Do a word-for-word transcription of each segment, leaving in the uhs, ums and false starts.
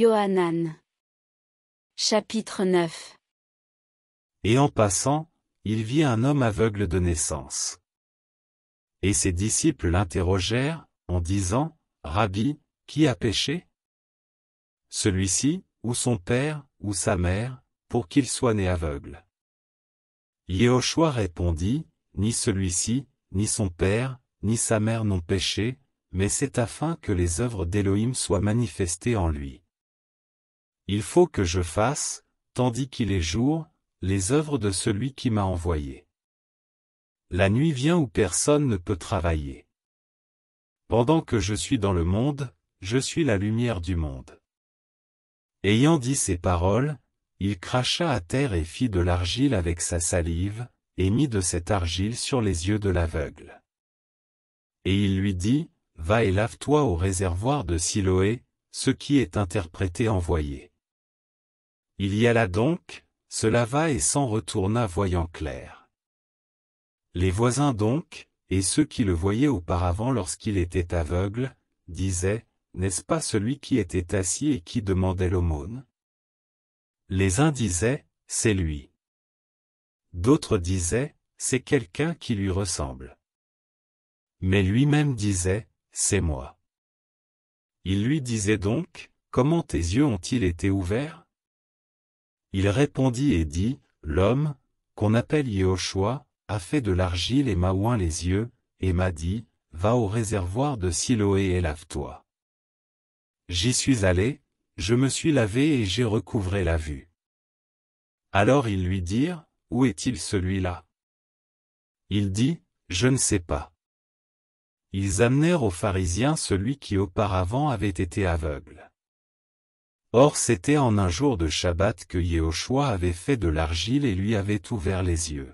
Yohanan. Chapitre neuf. Et en passant, il vit un homme aveugle de naissance. Et ses disciples l'interrogèrent, en disant, « Rabbi, qui a péché ? Celui-ci, ou son père, ou sa mère, pour qu'il soit né aveugle. » Yéhoshua répondit, « Ni celui-ci, ni son père, ni sa mère n'ont péché, mais c'est afin que les œuvres d'Élohim soient manifestées en lui. Il faut que je fasse, tandis qu'il est jour, les œuvres de celui qui m'a envoyé. La nuit vient où personne ne peut travailler. Pendant que je suis dans le monde, je suis la lumière du monde. » Ayant dit ces paroles, il cracha à terre et fit de l'argile avec sa salive, et mit de cette argile sur les yeux de l'aveugle. Et il lui dit, « Va et lave-toi au réservoir de Siloé, ce qui est interprété envoyé. » Il y alla donc, se lava et s'en retourna voyant clair. Les voisins donc, et ceux qui le voyaient auparavant lorsqu'il était aveugle, disaient, « N'est-ce pas celui qui était assis et qui demandait l'aumône ?» Les uns disaient, « C'est lui. » D'autres disaient, « C'est quelqu'un qui lui ressemble. » Mais lui-même disait, « C'est moi. » Il lui disait donc, « Comment tes yeux ont-ils été ouverts ?» Il répondit et dit, « L'homme, qu'on appelle Yéhoshua, a fait de l'argile et m'a oint les yeux, et m'a dit, « Va au réservoir de Siloé et lave-toi. » J'y suis allé, je me suis lavé et j'ai recouvré la vue. » Alors ils lui dirent, « Où est-il celui-là » Il dit, « Je ne sais pas. » Ils amenèrent aux pharisiens celui qui auparavant avait été aveugle. Or c'était en un jour de Shabbat que Yéhoshua avait fait de l'argile et lui avait ouvert les yeux.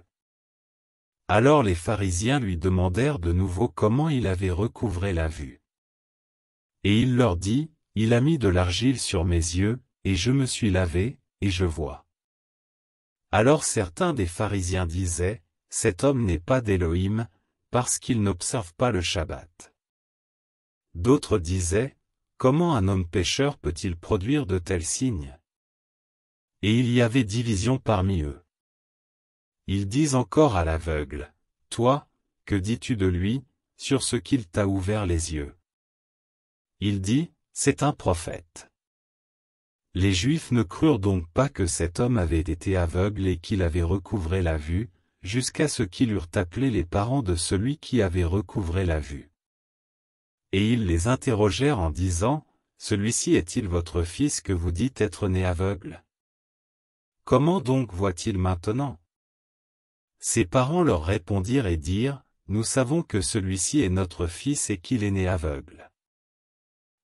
Alors les pharisiens lui demandèrent de nouveau comment il avait recouvré la vue. Et il leur dit, « Il a mis de l'argile sur mes yeux, et je me suis lavé, et je vois. » Alors certains des pharisiens disaient, « Cet homme n'est pas d'Élohim, parce qu'il n'observe pas le Shabbat. » D'autres disaient, « Comment un homme pécheur peut-il produire de tels signes ?» Et il y avait division parmi eux. Ils disent encore à l'aveugle, « Toi, que dis-tu de lui, sur ce qu'il t'a ouvert les yeux ?» Il dit, « C'est un prophète. » Les Juifs ne crurent donc pas que cet homme avait été aveugle et qu'il avait recouvré la vue, jusqu'à ce qu'ils eurent appelé les parents de celui qui avait recouvré la vue. Et ils les interrogèrent en disant, « Celui-ci est-il votre fils que vous dites être né aveugle ? Comment donc voit-il maintenant ?» Ses parents leur répondirent et dirent, « Nous savons que celui-ci est notre fils et qu'il est né aveugle.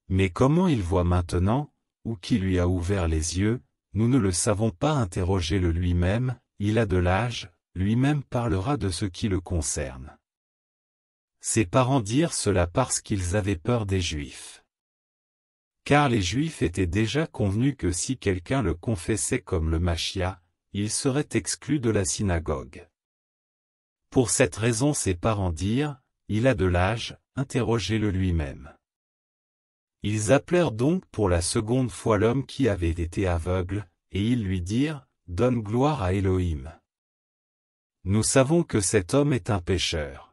Mais comment il voit maintenant, ou qui lui a ouvert les yeux, nous ne le savons pas. Interrogez-le lui-même, il a de l'âge, lui-même parlera de ce qui le concerne. » Ses parents dirent cela parce qu'ils avaient peur des Juifs. Car les Juifs étaient déjà convenus que si quelqu'un le confessait comme le Machia, il serait exclu de la synagogue. Pour cette raison ses parents dirent, « Il a de l'âge, interrogez-le lui-même. » Ils appelèrent donc pour la seconde fois l'homme qui avait été aveugle, et ils lui dirent, « Donne gloire à Élohim. Nous savons que cet homme est un pécheur. »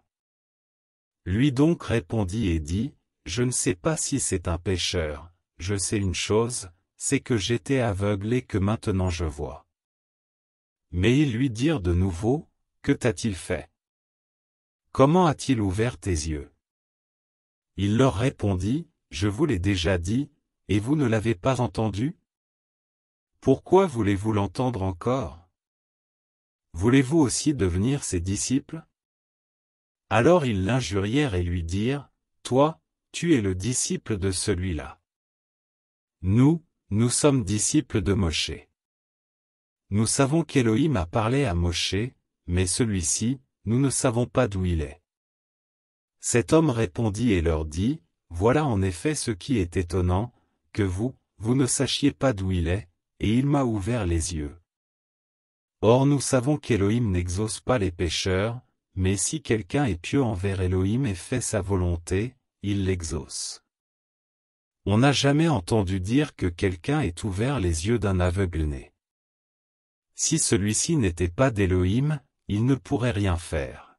Lui donc répondit et dit, « Je ne sais pas si c'est un pécheur, je sais une chose, c'est que j'étais aveugle et que maintenant je vois. » Mais ils lui dirent de nouveau, « Que t'a-t-il fait ? Comment a-t-il ouvert tes yeux ?» Il leur répondit, « Je vous l'ai déjà dit, et vous ne l'avez pas entendu ? Pourquoi voulez-vous l'entendre encore ? Voulez-vous aussi devenir ses disciples ? » Alors ils l'injurièrent et lui dirent, « Toi, tu es le disciple de celui-là. Nous, nous sommes disciples de Mosché. Nous savons qu'Élohim a parlé à Mosché, mais celui-ci, nous ne savons pas d'où il est. » Cet homme répondit et leur dit, « Voilà en effet ce qui est étonnant, que vous, vous ne sachiez pas d'où il est, et il m'a ouvert les yeux. Or nous savons qu'Élohim n'exauce pas les pécheurs, mais si quelqu'un est pieux envers Élohim et fait sa volonté, il l'exauce. On n'a jamais entendu dire que quelqu'un ait ouvert les yeux d'un aveugle-né. Si celui-ci n'était pas d'Élohim, il ne pourrait rien faire.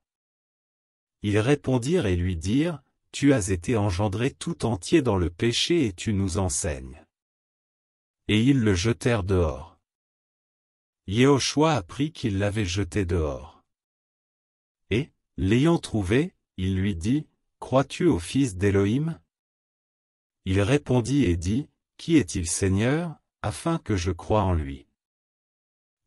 Ils répondirent et lui dirent, « Tu as été engendré tout entier dans le péché et tu nous enseignes. » Et ils le jetèrent dehors. Yéhoshua apprit qu'il l'avait jeté dehors. Et, l'ayant trouvé, il lui dit, « Crois-tu au Fils d'Élohim ?» Il répondit et dit, « Qui est-il, Seigneur, afin que je croie en lui ?»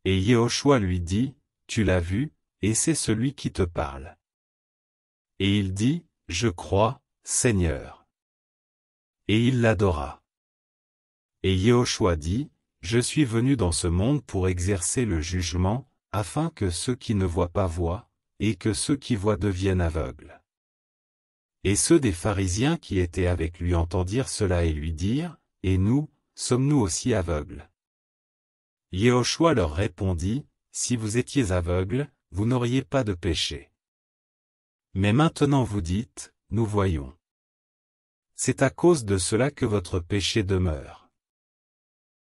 Et Yéhoshua lui dit, « Tu l'as vu, et c'est celui qui te parle. » Et il dit, « Je crois, Seigneur. » Et il l'adora. Et Yéhoshua dit, « Je suis venu dans ce monde pour exercer le jugement, afin que ceux qui ne voient pas voient, et que ceux qui voient deviennent aveugles. » Et ceux des pharisiens qui étaient avec lui entendirent cela et lui dirent, « Et nous, sommes-nous aussi aveugles ?» Yéhoshua leur répondit, « Si vous étiez aveugles, vous n'auriez pas de péché. Mais maintenant vous dites, nous voyons. C'est à cause de cela que votre péché demeure.